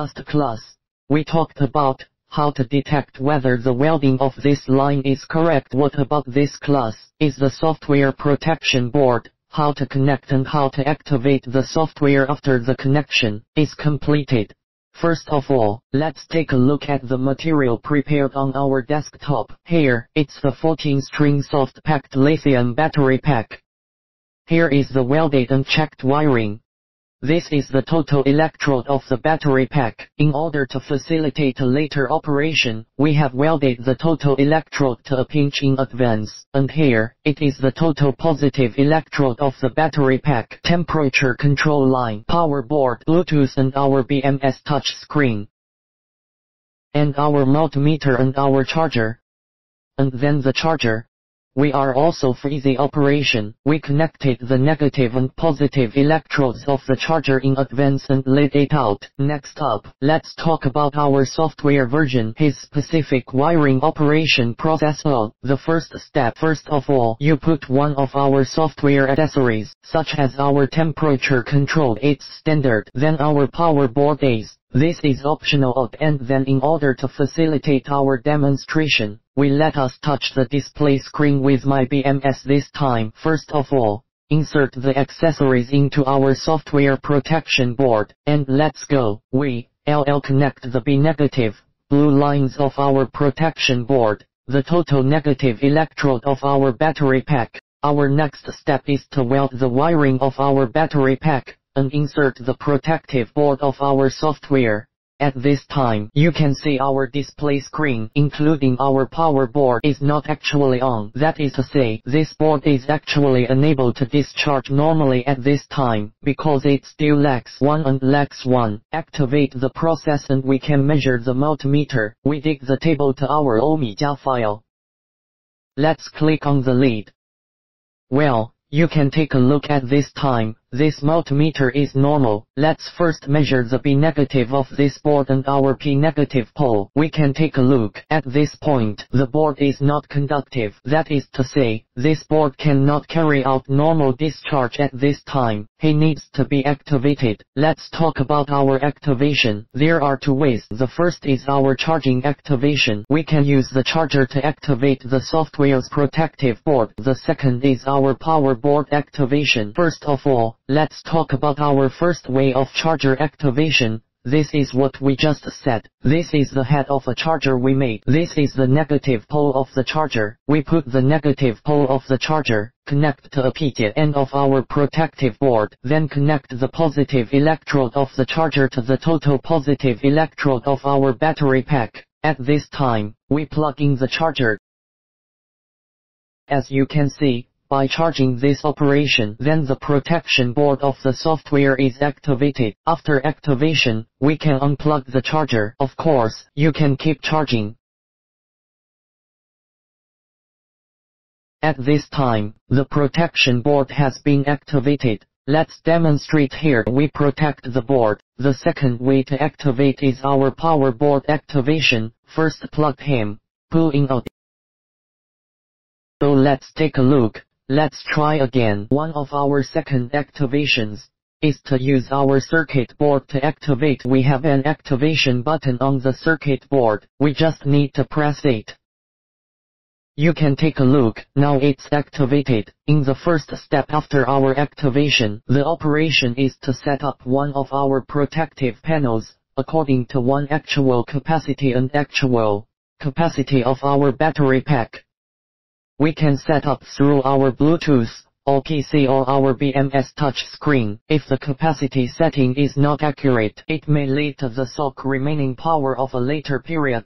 last class, we talked about how to detect whether the welding of this line is correct. What about this class is the software protection board, how to connect and how to activate the software after the connection is completed. First of all, let's take a look at the material prepared on our desktop. Here, it's the 14-string soft-packed lithium battery pack. Here is the welded and checked wiring. This is the total electrode of the battery pack. In order to facilitate a later operation, we have welded the total electrode to a pinch in advance, and here, it is the total positive electrode of the battery pack. Temperature control line, power board, Bluetooth and our BMS touch screen. And our multimeter and our charger. And then the charger. We are also for easy operation, we connected the negative and positive electrodes of the charger in advance and laid it out. Next up, let's talk about our software version, his specific wiring operation process. The first step. First of all, you put one of our software accessories, such as our temperature control, it's standard, then our power board is. This is optional, and then in order to facilitate our demonstration, we let us touch the display screen with my BMS this time. First of all, insert the accessories into our software protection board, and let's go. We connect the B negative, blue lines of our protection board, the total negative electrode of our battery pack. Our next step is to weld the wiring of our battery pack, and insert the protective board of our software. At this time, you can see our display screen, including our power board, is not actually on. That is to say, this board is actually unable to discharge normally at this time, because it still lacks 1 and lacks 1. Activate the process and we can measure the multimeter. We dig the table to our Omega file. Let's click on the lead. Well, you can take a look at this time, this multimeter is normal. Let's first measure the B negative of this board and our P negative pole. We can take a look. At this point, the board is not conductive. That is to say, this board cannot carry out normal discharge at this time. He needs to be activated. Let's talk about our activation. There are two ways. The first is our charging activation. We can use the charger to activate the software's protective board. The second is our power board activation. First of all, let's talk about our first way of charger activation. This is what we just said. This is the head of a charger we made. This is the negative pole of the charger. We put the negative pole of the charger, connect to a PTA end of our protective board, then connect the positive electrode of the charger to the total positive electrode of our battery pack. At this time, we plug in the charger. As you can see, by charging this operation, then the protection board of the software is activated. After activation, we can unplug the charger. Of course, you can keep charging. At this time, the protection board has been activated. Let's demonstrate here. We protect the board. The second way to activate is our power board activation. First plug him, pull in out. So let's take a look. Let's try again. One of our second activations is to use our circuit board to activate. We have an activation button on the circuit board. We just need to press it. You can take a look. Now it's activated. In the first step after our activation, the operation is to set up one of our protective panels according to one actual capacity and actual capacity of our battery pack. We can set up through our Bluetooth, or PC or our BMS touch screen. If the capacity setting is not accurate, it may lead to the SOC remaining power of a later period.